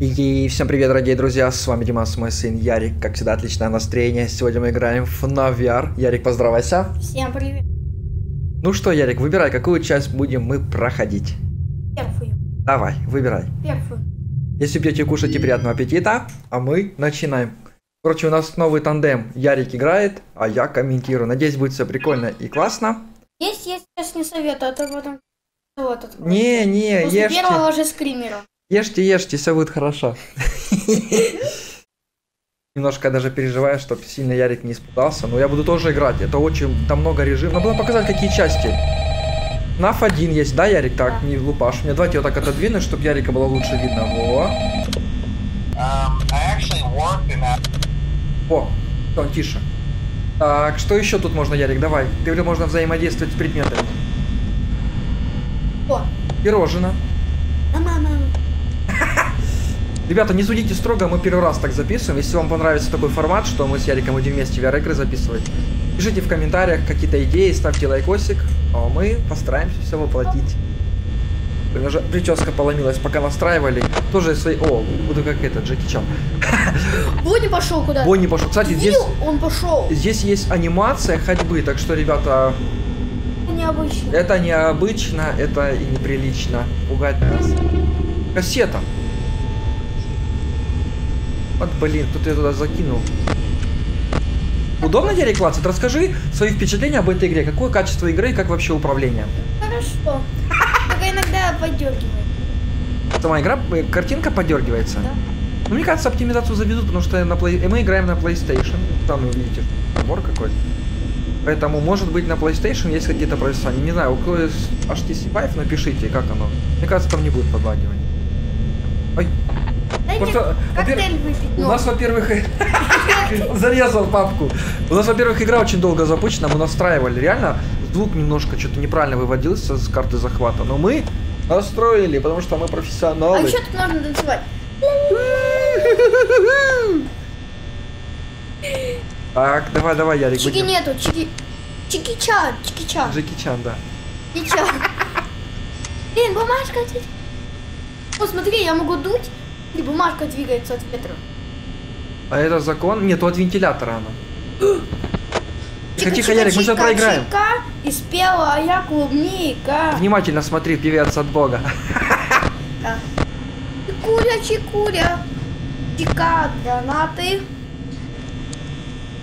И всем привет, дорогие друзья, с вами Димас, мой сын Ярик, как всегда, отличное настроение. Сегодня мы играем в FNAF VR. Ярик, поздравайся. Всем привет. Ну что, Ярик, выбирай, какую часть будем мы проходить. Первую. Давай, выбирай. Первую. Если пьете, кушайте, приятного аппетита, а мы начинаем. Короче, у нас новый тандем. Ярик играет, а я комментирую. Надеюсь, будет все прикольно и классно. Есть, сейчас не советую, а то потом... Не, после ешьте. Первого же скримера. Ешьте, все будет хорошо. Немножко даже переживаю, чтобы сильно Ярик не испугался, но я буду тоже играть. Это очень... Там много режимов. Надо было показать, какие части. FNAF 1 есть, да, Ярик? Так, не лупашь меня. Давайте его так отодвинуть, чтобы Ярика было лучше видно. Во. О, там тише. Так, что еще тут можно, Ярик? Давай. Ты говорил, можно взаимодействовать с предметами. О. Пирожина. Ребята, не судите строго, мы первый раз так записываем. Если вам понравится такой формат, что мы с Яриком будем вместе VR-игры записывать, пишите в комментариях какие-то идеи, ставьте лайкосик, а мы постараемся все воплотить. Уже прическа поломилась, пока настраивали. Тоже свои... О, буду как этот, Джеки Чан. Бонни пошел куда-то. Бонни пошел. Кстати, здесь... Он пошел. Здесь есть анимация ходьбы, так что, ребята... Это необычно. Это необычно, это и неприлично. Пугать нас. Кассета. Вот, блин, тут я туда закинул. Удобно тебе рекламировать? Расскажи свои впечатления об этой игре. Какое качество игры и как вообще управление? Хорошо. Только иногда подергивает. Сама игра, картинка подергивается? Да. Ну, мне кажется, оптимизацию заведут, потому что мы играем на PlayStation. Там, вы видите, набор какой-то. Поэтому, может быть, на PlayStation есть какие-то процессы. Не знаю, у кого есть HTC Vive, напишите, как оно. Мне кажется, там не будет подлагивать. Ой. Просто, у нас, во-первых, зарезал папку. У нас, во-первых, игра очень долго запущена, мы настраивали. Реально, звук немножко что-то неправильно выводился с карты захвата. Но мы настроили, потому что мы профессионалы. А еще тут можно танцевать. Так, давай, Ярик. Чики нету, чики. Чики-чан. Джеки-чан, да. Чики-чан. Блин, бумажка. О, смотри, я могу дуть. И бумажка двигается от ветра. А это закон? Нет, от вентилятора она. Тихо, Ярик, мы сейчас проиграем. И спела я клубника. Внимательно смотри, певец от Бога. Чикуля. Чика, гранаты.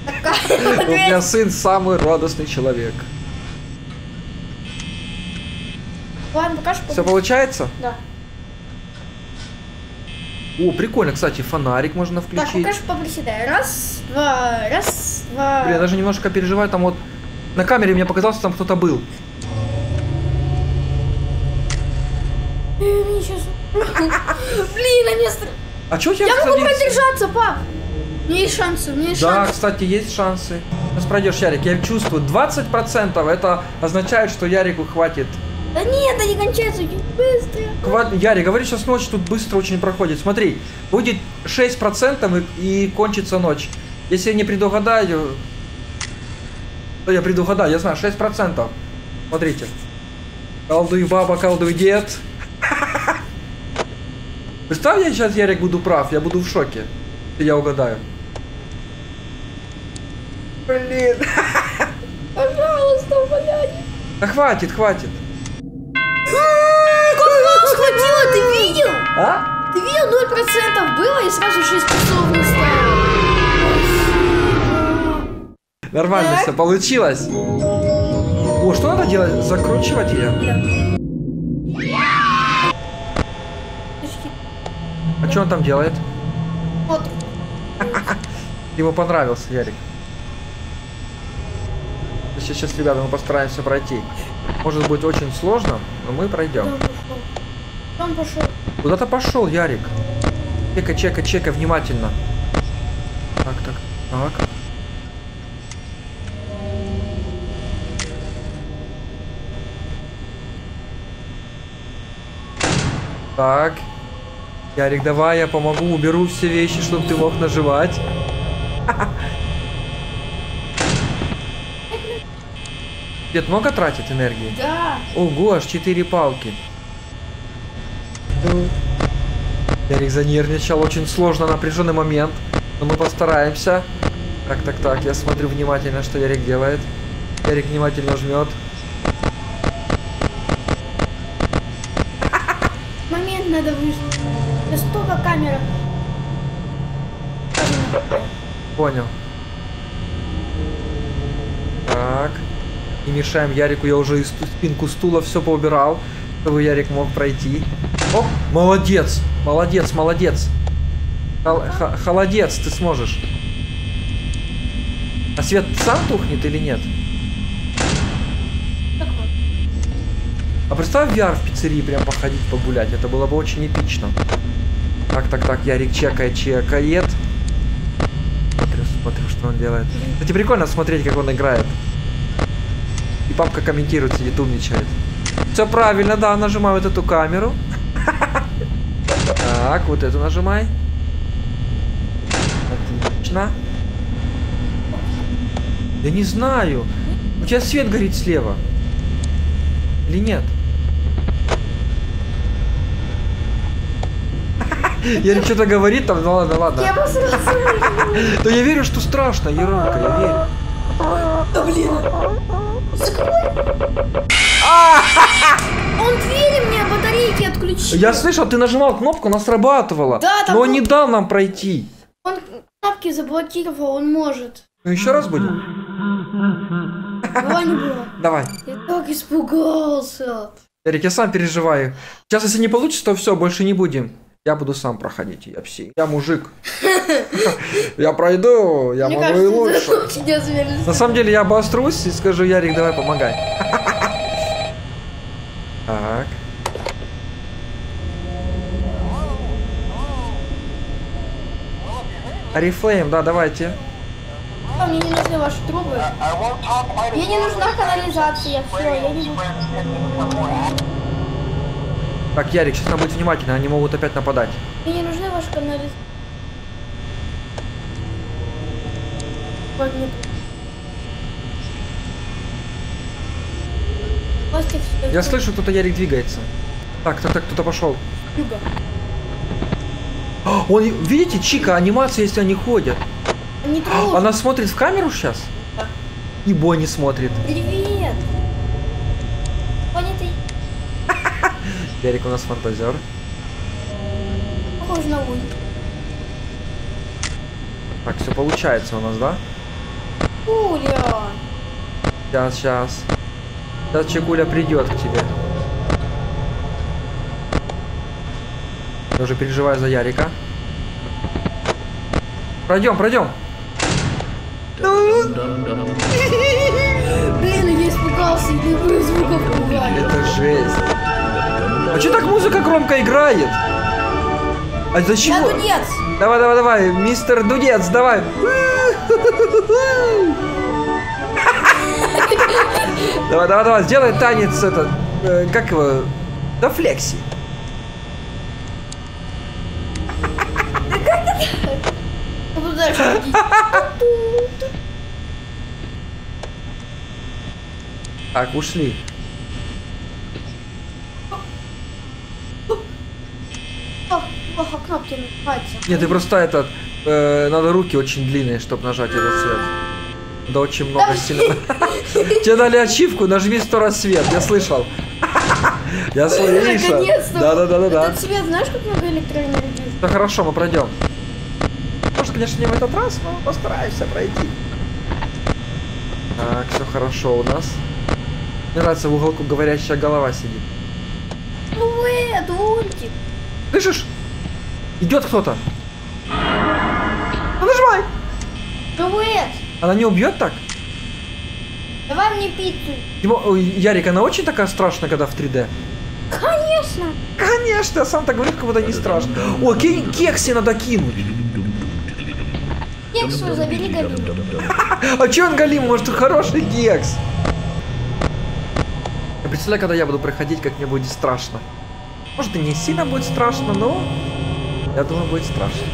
У меня сын самый радостный человек. Ладно, покажешь. Все получается? Да. О, прикольно, кстати, фонарик можно включить. Так, покажи, поприседай. Раз, два. Блин, я даже немножко переживаю, там вот... На камере мне показалось, там кто-то был. Блин, они... А чё у тебя... Я могу продержаться, пап! Мне есть шансы, Да, кстати, есть шансы. Сейчас пройдешь, Ярик, я чувствую. 20% это означает, что Ярику хватит... Да нет, они кончаются очень быстро. Ярик, говори, сейчас ночь тут быстро очень проходит. Смотри, будет 6% и кончится ночь. Если я не предугадаю... То я предугадаю, я знаю, 6%. Смотрите. Колдуй баба, колдуй дед. Представь, я сейчас, Ярик, буду прав, я буду в шоке. Я угадаю. Блин. Пожалуйста, блядь. Да хватит. Схватила, ты видел? А? Ты видел, 0% было и сразу 6% не стало. Нормально так. Все получилось. О, что надо делать? Закручивать ее? А что он там делает? Вот. Ему понравился, Ярик. Сейчас, ребята, мы постараемся пройти. Может быть, очень сложно, но мы пройдем. Там пошел. Куда-то пошел, Ярик. Чекай, внимательно. Так. Так. Ярик, давай, я помогу, уберу все вещи, чтобы ты мог наживать. Дед много тратит энергии? Да. Ого, аж 4 палки. Ярик занервничал. Очень сложно, напряженный момент. Но мы постараемся. Так. Я смотрю внимательно, что Ярик делает. Ярик внимательно жмет. Момент надо выжить. Настолько камера. Понял. Так. Не мешаем Ярику. Я уже и спинку стула все поубирал, чтобы Ярик мог пройти. Оп, молодец. Молодец. Холодец, ты сможешь. А свет сам тухнет или нет? А представь VR в пиццерии прям походить, погулять. Это было бы очень эпично. Так. Ярик чекает. Смотрю, что он делает. Кстати, прикольно смотреть, как он играет. И папка комментирует, сидит, умничает. Все правильно, да, нажимаю вот эту камеру. Так, вот эту нажимай. Отлично. Я не знаю. У тебя свет горит слева. Или нет? Ярик что-то говорит там, ну ладно. Я вас разрушил. Да я верю, что страшно, Еронка, я верю. Да блин. Он двери мне батарейки отключил. Я слышал, ты нажимал кнопку, она срабатывала. Да, но он не дал нам пройти. Он кнопки заблокировал, он может. Ну еще раз будем? Давай не было. Давай. Я так испугался. Ярик, я сам переживаю. Сейчас, если не получится, то все, больше не будем. Я буду сам проходить, я псих. Я мужик. Я пройду, я могу и лучше. На самом деле я обострусь и скажу, Ярик, давай помогай. Так. Арифлейм, да, давайте. Мне не нужны ваши трубы. Мне не нужна канализация, все, я не буду. Так, Ярик, сейчас надо быть внимательно, они могут опять нападать. Мне не нужны ваши канализации. Я слышу, кто-то, Ярик, двигается. Так, кто-то пошел. Он, видите, Чика, анимация, если они ходят. Она смотрит в камеру сейчас? Да. И Бонни смотрит. Привет. Бонни, ты... Ярик у нас фантазер. Похоже на Лунь. Так, все получается у нас, да? Гуля. Сейчас. Сейчас Чигуля придет к тебе. Я уже переживаю за Ярика. Пройдем. Блин, я испугался, любые звуков пугали. Это жесть. А что так музыка громко играет? А зачем? Я Дудец. Давай, мистер Дудец, давай. Давай, сделай танец этот, как его, до флекси. Так, ушли. Нет, ты просто этот... надо руки очень длинные, чтобы нажать этот свет. Да очень много сильно. Тебе дали ачивку, нажми 100 раз свет, я слышал. Я слышал. Да. Этот свет, знаешь, как много электроэнергии? Да хорошо, мы пройдем. Может, конечно, не в этот раз, но постараемся пройти. Так, все хорошо у нас. Мне нравится, в уголку говорящая голова сидит. Ну это Лунтик. Слышишь? Идет кто-то. Ну, нажимай. Дуэт. Она не убьет так? Давай мне пиццу. Ярик, она очень такая страшная, когда в 3D. Конечно, я сам так говорю, как будто не страшно. О, кекси надо кинуть. Кексу забери Галиму. А че он Галим? Может, хороший кекс? Я представляю, когда я буду проходить, как мне будет страшно. Может, и не сильно будет страшно, но... Я думаю, будет страшно.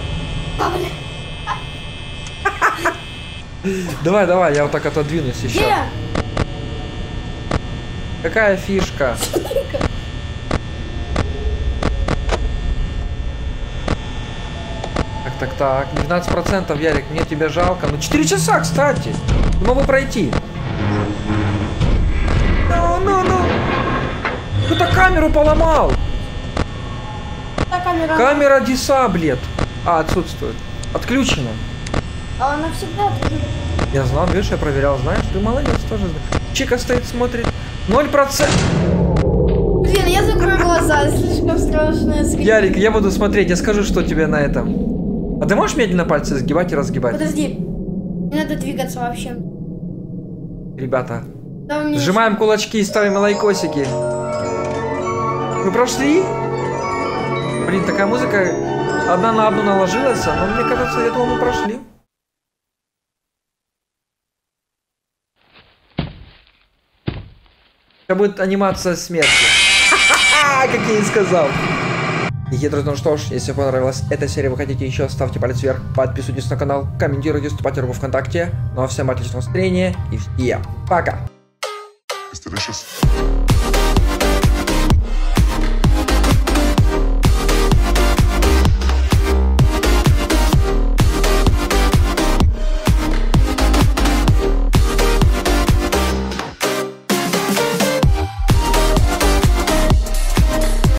Давай, я вот так отодвинусь еще. Какая фишка? Так. 19%, Ярик, мне тебя жалко. Ну, 4 часа, кстати. Много пройти. Ну. Кто-то камеру поломал. Камера диссаблет. А, отсутствует. Отключена. А она всегда отключена. Я знал, видишь, я проверял. Знаешь, ты молодец тоже. Чика стоит, смотрит. 0%. Блин, я закрою глаза. Слишком страшно. Ярик, я буду смотреть. Я скажу, что тебе на этом. А ты можешь медленно пальцы сгибать и разгибать? Подожди. Не надо двигаться вообще. Ребята. Сжимаем кулачки и ставим лайкосики. Мы прошли? Блин, такая музыка одна на одну наложилась, но мне кажется, я думал, мы прошли. Сейчас будет анимация смерти. Как я и сказал. И, друзья, ну что ж, если вам понравилась эта серия, вы хотите еще, ставьте палец вверх, подписывайтесь на канал, комментируйте, вступайте в группу ВКонтакте. Ну а всем отличного настроения и пока!